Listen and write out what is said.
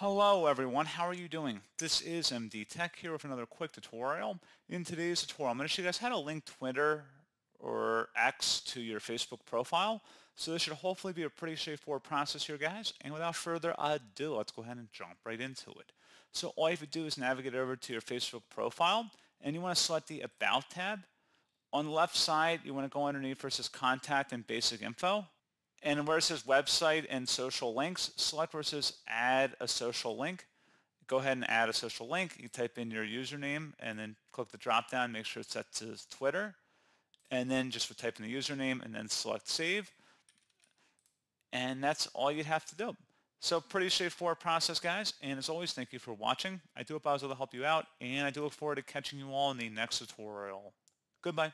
Hello everyone, how are you doing? This is MD Tech here with another quick tutorial. In today's tutorial, I'm going to show you guys how to link Twitter or X to your Facebook profile. So this should hopefully be a pretty straightforward process here, guys. And without further ado, let's go ahead and jump right into it. So all you have to do is navigate over to your Facebook profile, and you want to select the About tab. On the left side, you want to go underneath where it says Contact and Basic Info. And where it says website and social links, select where it says add a social link. Go ahead and add a social link. You type in your username and then click the drop down, make sure it's set to Twitter. And then just type in the username and then select save. And that's all you'd have to do. So pretty straightforward process, guys. And as always, thank you for watching. I do hope I was able to help you out, and I do look forward to catching you all in the next tutorial. Goodbye.